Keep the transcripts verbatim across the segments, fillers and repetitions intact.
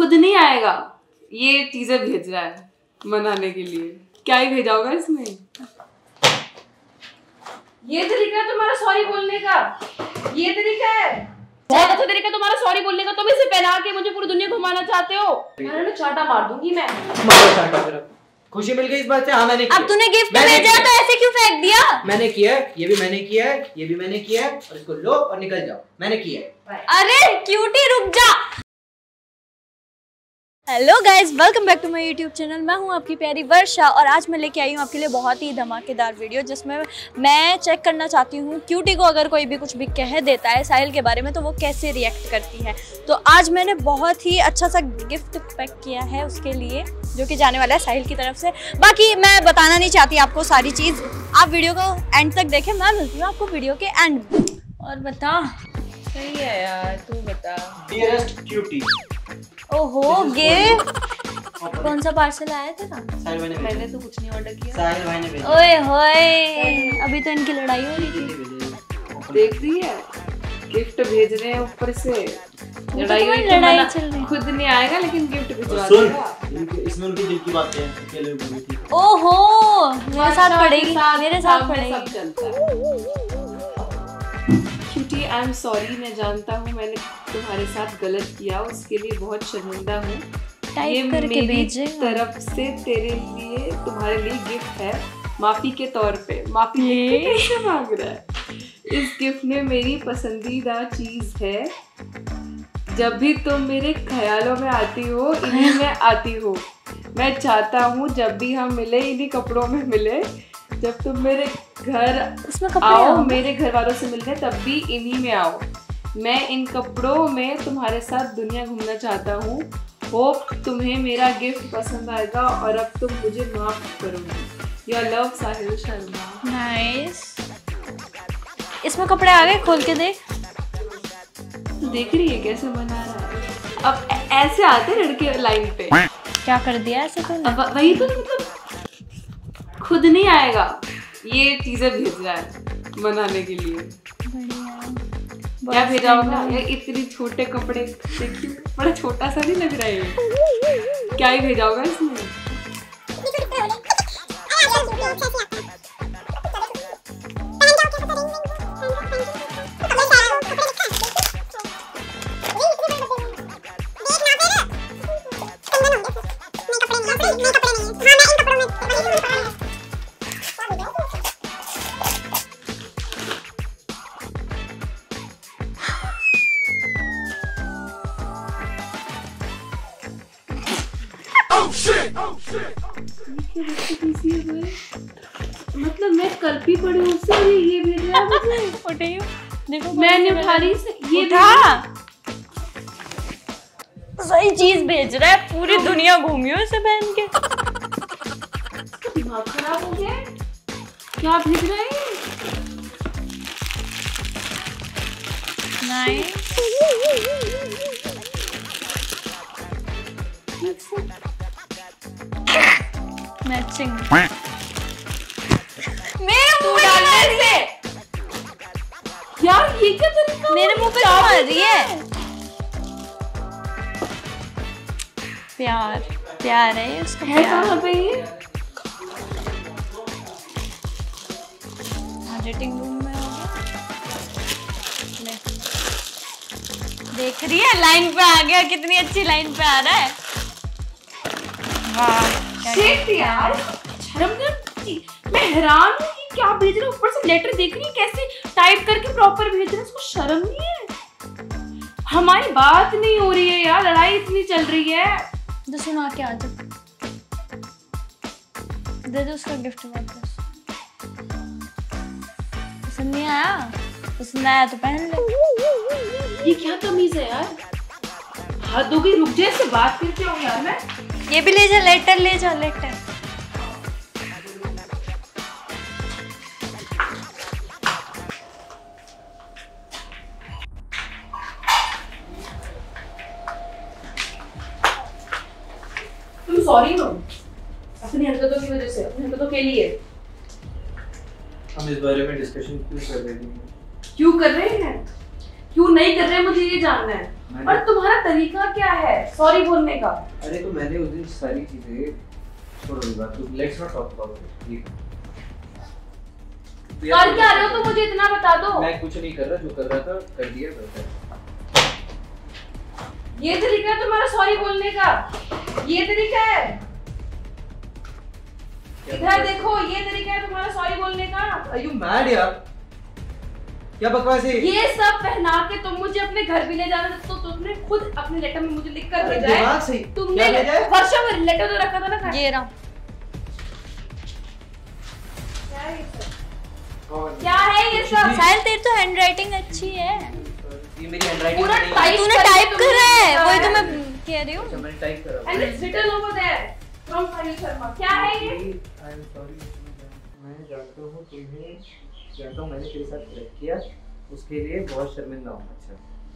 खुद नहीं आएगा, ये चीजें भेज रहा है मनाने के लिए। क्या ही भेजा होगा इसमें। ये तरीका है तुम्हारा सॉरी बोलने का, ये तरीका है बहुत अच्छा तरीका तुम्हारा सॉरी बोलने का। तुम इसे पहना के मुझे पूरी दुनिया घुमाना चाहते हो। मैंने चाटा मार दूंगी मैं। मारो चाटा फिर। खुशी मिल गई इस बात से। हाँ मैंने किया। अब तूने गिफ्ट भेजा तो ऐसे क्यों फेंक दिया? मैंने किया है, ये भी मैंने किया है, ये भी मैंने किया है, और इसको लो और निकल जाओ, मैंने किया है। अरे क्यूटी रुक जा। Hello guys, welcome back to my YouTube channel. मैं हूं आपकी प्यारी वर्षा और आज मैं लेके आई हूं आपके लिए बहुत ही धमाकेदार वीडियो, जिसमें मैं चेक करना चाहती हूं क्यूटी को अगर कोई भी कुछ भी कह देता है साहिल के बारे में तो वो कैसे रिएक्ट करती है। तो आज मैंने बहुत ही अच्छा सा गिफ्ट पैक किया है उसके लिए, जो कि जाने वाला है साहिल की तरफ से। बाकी मैं बताना नहीं चाहती आपको सारी चीज़, आप वीडियो को एंड तक देखें। मैं मिलती हूँ आपको वीडियो के एंड। और बता। सही है यार, तू बता। Dearest cutie. ओहो गिफ्ट। कौन सा पार्सल आया था? मैंने तो कुछ नहीं ऑर्डर किया। साहिल भाई ने भेजा। ओए होए, अभी तो इनकी लड़ाई हो रही थी। देख रही है, गिफ्ट भेज रहे हैं ऊपर से। लड़ाई हुई, लड़ाई चल रही। खुद नहीं आएगा लेकिन गिफ्ट भिजवा देगा। इसमें उनकी दिल की बातें हैं। ओहो मेरे साथ पड़ेगी, मेरे साथ पड़ेगी। आई एम सॉरी, मैं जानता हूँ मैंने तुम्हारे साथ गलत किया, उसके लिए बहुत शर्मिंदा हूँ। ये मेरी भेजे तरफ से तेरे लिए, तुम्हारे लिए गिफ्ट है माफ़ी के तौर पे। माफ़ी कैसे मांग रहा है? इस गिफ्ट में मेरी पसंदीदा चीज़ है। जब भी तुम मेरे ख्यालों में आती हो, इन्हीं में आती हो। मैं चाहता हूँ जब भी हम मिले इन्हीं कपड़ों में मिले। जब तुम मेरे घर आओ, मेरे घर वालों से मिलने, तब भी इन्हीं में आओ। मैं इन कपड़ों में तुम्हारे साथ दुनिया घूमना चाहता हूँ। होप तुम्हें मेरा गिफ्ट पसंद आएगा और अब तुम मुझे माफ करोगी। Your love Sahil Sharma. Nice. इसमें कपड़े आ गए, खोल के देख। देख रही है कैसे बना रहा है। अब ऐसे आते लड़के लाइन पे। क्या कर दिया ऐसे तुमने? अब वही तो, मतलब खुद नहीं आएगा, ये चीजें भेज रहा है मनाने के लिए। क्या भेजा होगा? इतने छोटे कपड़े, देखिए बड़ा छोटा सा नहीं लग रहा है। क्या ही भेजा होगा इसमें? मतलब मैं कल भी पड़ी उससे ये भेजा है मुझे। उठाइयो, देखो मैंने उठा ली। ये था सही चीज भेज रहा है। पूरी दुनिया घूमियो इसे पहन के। दिमाग खराब हो गया, क्या भेज रहा है? नहीं मैचिंग। मेरे मुंह पे डालने से यार, ये क्या तरीका? मेरे मुंह पे डाल रही है। प्यार प्यार है उसका। है कहाँ पे ये? एडिटिंग रूम में होगा। देख रही है लाइन पे आ गया, कितनी अच्छी लाइन पे आ रहा है। वाह यार, शर्म मैं हैरान हूँ कि क्या भेज रहा है। ऊपर से लेटर देख रही है कैसे टाइप करके प्रॉपर भेज रहा है। उसको शर्म नहीं है? हमारी बात नहीं हो रही है यार, लड़ाई इतनी चल रही है। तो सुना के आ जाओ, दे दो उसका गिफ्ट वापस। पसंद नहीं आया? पसंद आया तो पहन ले। ये क्या कमीज है यार, हाथ धो के रुक जाए, से बात करके आऊँ यार मैं। ये भी ले जा, लेटर ले जा, लेटर। तुम सॉरी हो अपनी हरकतों की वजह से, अपनी हरकतों के लिए। हम इस बारे में डिस्कशन क्यों कर रहे हैं? क्यों कर रहे हैं? क्यों नहीं कर रहे मुझे ये जानना है। और तुम्हारा तरीका क्या है सॉरी बोलने का? अरे तो मैंने उस दिन सारी चीजें छोड़ूंगा, तो let's not talk about it. ठीक है कर क्या रहे हो तो मुझे इतना बता दो। मैं कुछ नहीं कर रहा, जो कर रहा था कर दिया बस। ये तरीका है तुम्हारा सॉरी बोलने का? ये तरीका है? इधर देखो, ये तरीका है तुम्हारा सॉरी बोलने का? Are you mad यार? क्या बकवास है ये सब? पहना के तुम मुझे अपने घर भी ले जाना तो तुमने खुद अपने लेटर में मुझे लिख कर भेजा है। तुमने वर्षा में लेटर तो रखा था ना? ये रहा। क्या है ये सब? साहिल तेरी तो हैंडराइटिंग अच्छी है। ये मेरी हैंडराइटिंग पूरा तूने टाइप करा है, वही तो मैं कह रही हूं। अच्छा मैंने टाइप करा है। And it's written over there from Sahil Sharma. क्या है ये? आई एम सॉरी, मैं जानता हूं तुम्हें, जानता हूं मैंने तेरे साथ गलत किया, उसके लिए बहुत शर्मिंदा हूं। अच्छा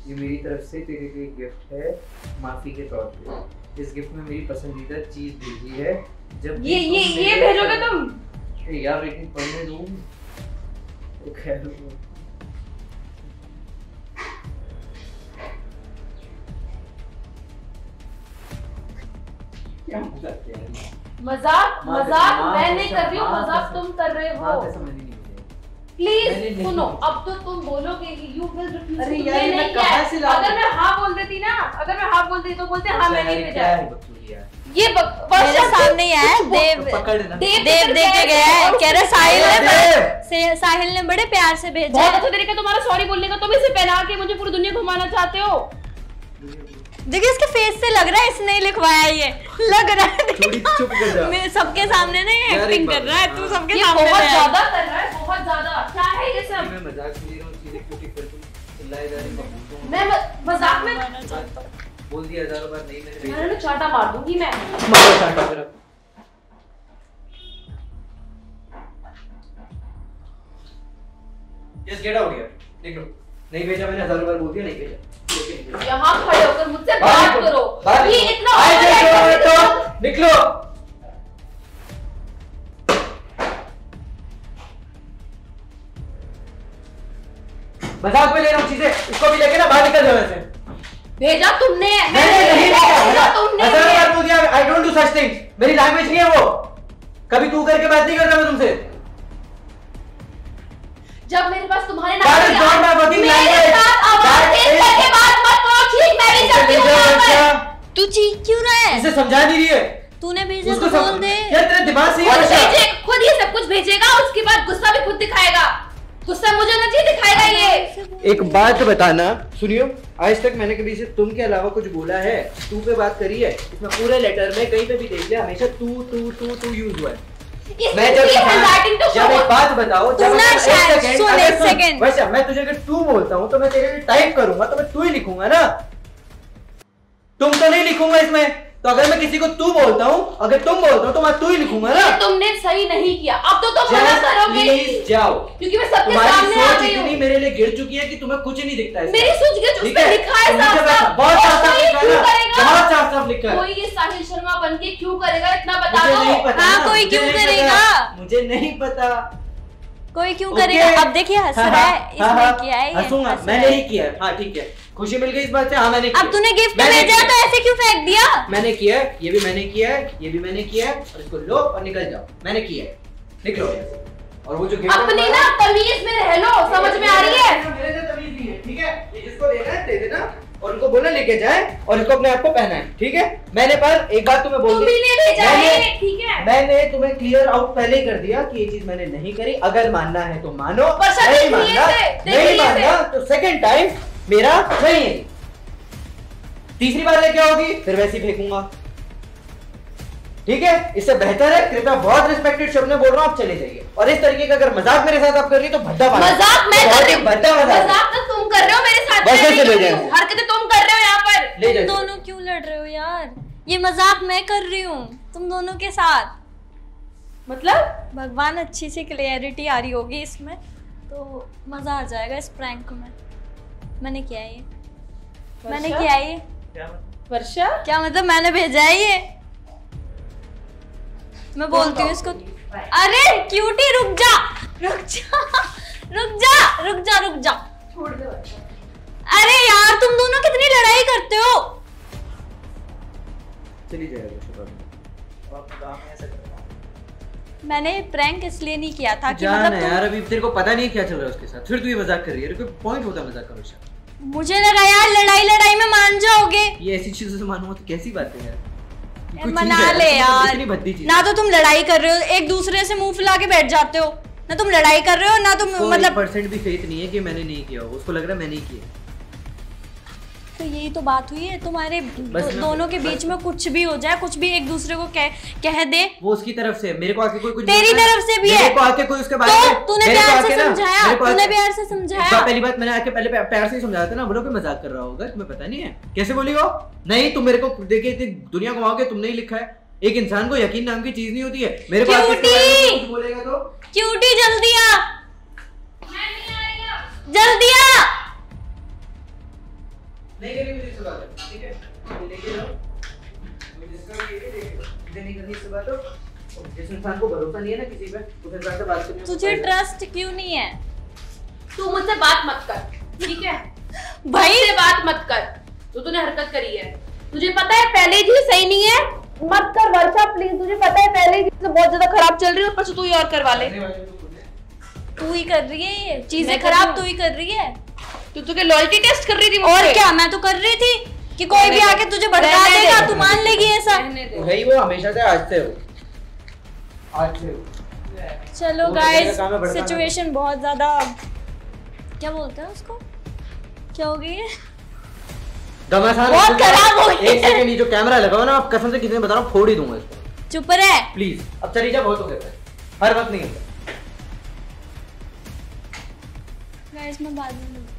ये मेरी तरफ से तेरे लिए गिफ्ट है माफी के तौर पे। इस गिफ्ट में मेरी पसंदीदा चीज भेजी है। जब ये ये ये भेजोगे तुम? ए यार एक पढ़ने दो। Okay. क्या मजाक है? मजाक मजाक मैं नहीं कर रही हूँ, मजाक तुम कर रहे हो। प्लीज सुनो, अब तो तुम बोलोगे कि यू विल रिफ्यूज। अरे यार मैं कहाँ से लाऊं? अगर मैं हाँ बोल देती ना, अगर मैं हाँ बोल देती तो बोलते हाँ मैंने भेजा है। ये मेरे सामने है, देव देव देख के गया है, कह रहा साहिल ने साहिल ने बड़े प्यार से भेजा। बहुत अच्छा तरीका तुम्हारा सॉरी बोलने का, तुम इसे पहना के मुझे पूरी दुनिया घुमाना चाहते हो। देखिए इसके फेस से लग रहा है इसने लिखवाया, ये लग रहा है। मैं सबके सामने ना एक्टिंग कर रहा है, तू सबके सामने बहुत ज्यादा कर रहा है, बहुत ज्यादा। क्या है ये सब? मैं मजाक ले रहा हूं, चीजें छोटी कर दूं, चिल्लाए जा रही हूं। मैं मजाक में बोल दिया हजारों बार नहीं मैंने भेजा। मैंने चाटा मार दूंगी मैं। मारो चाटा मेरा। Yes get out here. देख लो नहीं भेजा मैंने, हजारों बार बोल दिया नहीं भेजा। यहाँ खड़े होकर मुझसे बात करो। ये इतना आए तो निकलो। मजाक में ले रहा हूँ चीजें, इसको भी लेके ना बाहर निकल जाओ। ऐसे भेजा तुमने? मैंने नहीं भेजा। तुमने हजारों बार बोल दिया। I don't do such things, मेरी लैंग्वेज नहीं है वो। कभी तू करके बात नहीं करता मैं तुमसे। जब मेरे पास तुम्हारे नाम के आवाज मेरे साथ आवाज तेज करके बात मत करो। ठीक मैं भी करती हूँ यहाँ पर। तू चीख क्यों रहा है? इसे समझा नहीं रही है। तूने भेजा तो बोल दे। क्या तेरे दिमाग से ये भेजे? खुद ये सब कुछ भेजेगा, उसके बाद गुस्सा भी खुद दिखाएगा। गुस्सा मुझे ना चाहिए दिखाएगा ये। एक बात बताना सुनियो, आज तक मैंने कभी से तुम के अलावा कुछ बोला है? तू पे बात करी है? इसमें पूरे लेटर में कहीं पे भी देख लिया हमेशा तू तू तू तू यूज हुआ है। मैं जब तो जब एक बात बताओ, जब एक सेकंड वैसे मैं तुझे अगर तू बोलता हूँ तो मैं तेरे लिए टाइप करूंगा तो मैं तू ही लिखूंगा ना, तुम तो नहीं लिखूंगा इसमें। तो अगर मैं किसी को तू बोलता हूँ, अगर तुम बोलता हो तो मैं तू ही लिखूंगा ना। तुमने सही नहीं किया, अब तो तुम मना करोगे। प्लीज जाओ, क्योंकि मैं सबके सामने आ गई हूं। मेरे लिए गिर चुकी है कि तुम्हें कुछ नहीं दिखता है। मेरी सोच गिर चुकी है, लिखा है साफ-साफ, बहुत साफ-साफ लिखा है, बहुत साफ-साफ लिखा है। कोई ये साहिल शर्मा बनके क्यों करेगा इतना बता दो। हां कोई क्यों करेगा? मुझे नहीं पता कोई क्यों करेगा। अब देखिए हंस रहा है, इसने किया है। हंसूंगा मैंने ही किया। हां ठीक है, खुशी मिल गई इस बात से। हाँ मैंने किया। अब तूने गिफ्ट भेजा तो ऐसे क्यों फेंक दिया? मैंने किया, ये भी मैंने किया है, ये भी मैंने किया है, और इसको लो और निकल जाओ। मैंने किया है, निकलो। और वो जो गिफ्ट अपनी ना तमीज में रह लो, समझ में आ रही है? मेरे से तमीज नहीं है, ठीक है? ये जिसको देना है दे देना, और उनको बोला लेके जाए और इसको अपने आप को पहनाए, ठीक है? मैंने पर एक बात तुम्हें बोल दी, ठीक है? मैंने तुम्हें क्लियर आउट पहले ही कर दिया कि ये चीज मैंने नहीं करी। अगर मानना है तो मानो, नहीं मानना नहीं मानना तो सेकंड टाइम मेरा नहीं है। तीसरी बार लेके आओगी फिर वैसे ही फेंकूंगा, ठीक है? इससे बेहतर है कृपया, बहुत रिस्पेक्टेड शब्द में बोल रहा हूँ, आप चले जाइए। और इस तरीके का अगर मजाक मेरे साथ आप कर रही तो भद्दा मजाक मैं कर रही हूँ। भद्दा मजाक तुम कर रहे हो मेरे साथ, वैसे चले जाइए। हरकतें तुम कर रहे हो यहाँ पर। ले जाओ। दोनों क्यों लड़ रहे हो यार? ये मजाक मैं कर रही हूँ तुम दोनों के साथ। मतलब भगवान अच्छी सी क्लियरिटी आ रही होगी इसमें तो मजा आ जाएगा इस प्रैंक में। मैंने किया ये, मैंने किया ये वर्षा। क्या मतलब मैंने भेजा है ये? मैं बोलती हूँ इसको। अरे क्यूटी रुक जा, रुक जा, रुक जा, रुक जा, रुक जा, छोड़ दो। अरे यार तुम दोनों कितनी लड़ाई करते हो। चली जाएगा। मैंने प्रैंक इसलिए नहीं किया था कि मतलब यार अभी तेरे को पता नहीं क्या चल रहा है उसके साथ, फिर तू ये मजाक कर रही है। कोई पॉइंट होता मजाक का हमेशा। मुझे लगा यार लड़ाई लड़ाई में मान जाओगे। ये ऐसी चीजों से मानूंगा तो कैसी बात है यार, मना ले यार। ना तो तुम लड़ाई कर रहे हो, एक दूसरे से मुंह फुला के बैठ जाते हो। ना तुम लड़ाई कर रहे हो ना तुम मतलब परसेंट भी फेथ नहीं है कि मैंने नहीं किया, उसको लग रहा है मैंने किया। तो यही तो बात हुई है तुम्हारे दो, दोनों के बीच में कुछ भी हो जाए, कुछ भी एक दूसरे को कह, कह दे। वो उसकी तरफ से, मेरे को आके कोई कुछ तेरी तरफ से भी है। तूने प्यार से समझाया, तूने प्यार से समझाया। पहली बात मैंने आके पहले प्यार से ही समझाया था ना, बोलो कि मजाक कर रहा होगा, तुम्हें पता नहीं है। कैसे बोली वो, नहीं तुम मेरे को देखिए दुनिया घुमाओगे, तुमने ही लिखा है। एक इंसान को यकीन नाम की चीज नहीं होती है। मेरे पास बोलेगा तो क्यूटी जल्दी आ, जल्दी आ। नहीं करी मुझे सुबह तो, ठीक है लेके जाओ। मुझे इसका ये भी देखो, मुझे नहीं करनी सुबह तो। जिस इंसान को भरोसा नहीं है ना किसी पे, उसे बात से बात करनी। तुझे ट्रस्ट क्यों नहीं है? तू मुझसे बात मत कर, ठीक है भाई, से बात मत कर। जो तूने हरकत करी है तुझे पता है पहले ही सही नहीं है, मत कर वर्षा प्लीज। तुझे पता है पहले ही बहुत ज्यादा खराब चल रही है, ऊपर से तू ही और करवा ले। तू ही कर रही है ये चीजें खराब, तू ही कर रही है। तू तो लॉयल्टी टेस्ट कर रही थी मुझे। और क्या, मैं तो कर रही थी कि कोई भी आके तुझे भड़का देगा तू मान लेगी ऐसा। वही वो हमेशा से आज से हो, आज से हो। चलो गाइस सिचुएशन बहुत ज्यादा क्या बोलते हैं उसको, क्या हो गई है, बहुत खराब हो गई। एक सेकंड जो कैमरा लगाओ ना, आप कसम से किसी ने बता रहा हूं फोड़ ही दूंगा इसको। चुप रह प्लीज, अब चली जा, बहुत हो गया। हर वक्त नहीं, बाद में